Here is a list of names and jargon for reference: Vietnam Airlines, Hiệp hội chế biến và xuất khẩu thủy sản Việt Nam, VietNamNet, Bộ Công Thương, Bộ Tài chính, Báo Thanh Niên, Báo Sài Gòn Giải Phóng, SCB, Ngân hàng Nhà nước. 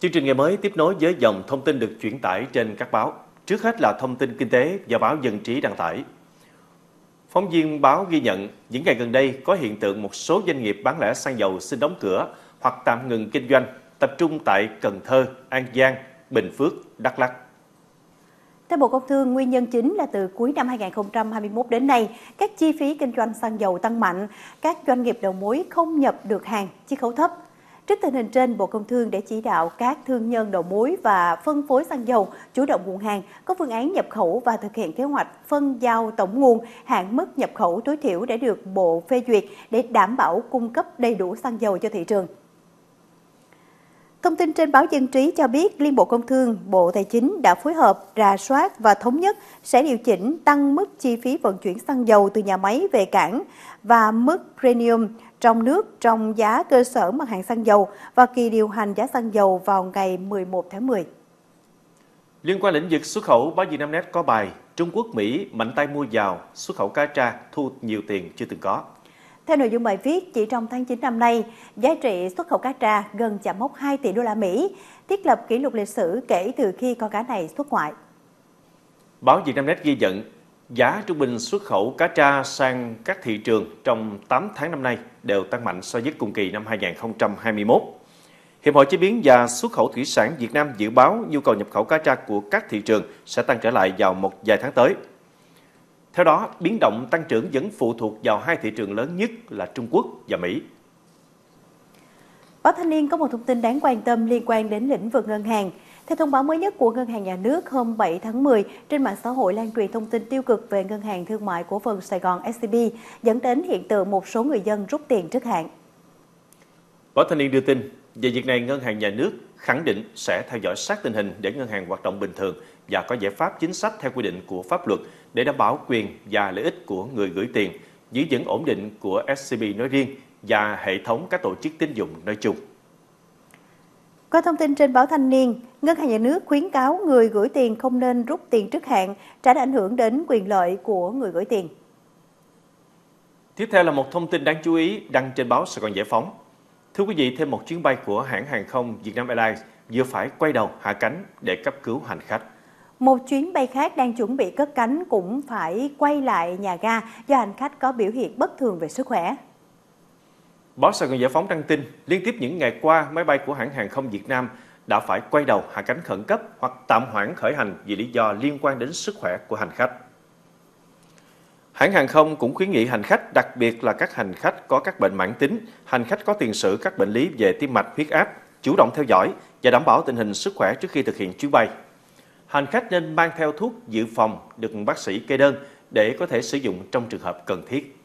Chương trình ngày mới tiếp nối với dòng thông tin được chuyển tải trên các báo. Trước hết là thông tin kinh tế do báo Dân Trí đăng tải. Phóng viên báo ghi nhận, những ngày gần đây có hiện tượng một số doanh nghiệp bán lẻ xăng dầu xin đóng cửa hoặc tạm ngừng kinh doanh, tập trung tại Cần Thơ, An Giang, Bình Phước, Đắk Lắk. Theo Bộ Công Thương, nguyên nhân chính là từ cuối năm 2021 đến nay, các chi phí kinh doanh xăng dầu tăng mạnh, các doanh nghiệp đầu mối không nhập được hàng, chiết khấu thấp. Trước tình hình trên, Bộ Công Thương đã chỉ đạo các thương nhân đầu mối và phân phối xăng dầu chủ động nguồn hàng, có phương án nhập khẩu và thực hiện kế hoạch phân giao tổng nguồn, hạn mức nhập khẩu tối thiểu để được Bộ phê duyệt để đảm bảo cung cấp đầy đủ xăng dầu cho thị trường. Thông tin trên báo Dân Trí cho biết, Liên Bộ Công Thương, Bộ Tài chính đã phối hợp, rà soát và thống nhất sẽ điều chỉnh tăng mức chi phí vận chuyển xăng dầu từ nhà máy về cảng và mức premium trong nước trong giá cơ sở mặt hàng xăng dầu và kỳ điều hành giá xăng dầu vào ngày 11 tháng 10. Liên quan lĩnh vực xuất khẩu, báo Vietnam Airlines có bài Trung Quốc, Mỹ mạnh tay mua vào, xuất khẩu cá tra thu nhiều tiền chưa từng có. Theo nội dung bài viết, chỉ trong tháng 9 năm nay, giá trị xuất khẩu cá tra gần chạm mốc 2 tỷ đô la Mỹ, thiết lập kỷ lục lịch sử kể từ khi con cá này xuất ngoại. Báo VietNamNet ghi nhận, giá trung bình xuất khẩu cá tra sang các thị trường trong 8 tháng năm nay đều tăng mạnh so với cùng kỳ năm 2021. Hiệp hội chế biến và xuất khẩu thủy sản Việt Nam dự báo nhu cầu nhập khẩu cá tra của các thị trường sẽ tăng trở lại vào một vài tháng tới. Theo đó, biến động tăng trưởng vẫn phụ thuộc vào hai thị trường lớn nhất là Trung Quốc và Mỹ. Báo Thanh Niên có một thông tin đáng quan tâm liên quan đến lĩnh vực ngân hàng. Theo thông báo mới nhất của Ngân hàng Nhà nước hôm 7 tháng 10, trên mạng xã hội lan truyền thông tin tiêu cực về Ngân hàng Thương mại Cổ phần Sài Gòn SCB, dẫn đến hiện tượng một số người dân rút tiền trước hạn. Báo Thanh Niên đưa tin, về việc này Ngân hàng Nhà nước khẳng định sẽ theo dõi sát tình hình để ngân hàng hoạt động bình thường và có giải pháp chính sách theo quy định của pháp luật để đảm bảo quyền và lợi ích của người gửi tiền, giữ vững ổn định của SCB nói riêng và hệ thống các tổ chức tín dụng nói chung. Qua thông tin trên báo Thanh Niên, Ngân hàng Nhà nước khuyến cáo người gửi tiền không nên rút tiền trước hạn, tránh ảnh hưởng đến quyền lợi của người gửi tiền. Tiếp theo là một thông tin đáng chú ý đăng trên báo Sài Gòn Giải Phóng. Thưa quý vị, thêm một chuyến bay của hãng hàng không Vietnam Airlines vừa phải quay đầu hạ cánh để cấp cứu hành khách. Một chuyến bay khác đang chuẩn bị cất cánh cũng phải quay lại nhà ga do hành khách có biểu hiện bất thường về sức khỏe. Báo Sài Gòn Giải Phóng đăng tin, liên tiếp những ngày qua, máy bay của hãng hàng không Việt Nam đã phải quay đầu hạ cánh khẩn cấp hoặc tạm hoãn khởi hành vì lý do liên quan đến sức khỏe của hành khách. Hãng hàng không cũng khuyến nghị hành khách, đặc biệt là các hành khách có các bệnh mãn tính, hành khách có tiền sử các bệnh lý về tim mạch, huyết áp, chủ động theo dõi và đảm bảo tình hình sức khỏe trước khi thực hiện chuyến bay. Hành khách nên mang theo thuốc dự phòng được bác sĩ kê đơn để có thể sử dụng trong trường hợp cần thiết.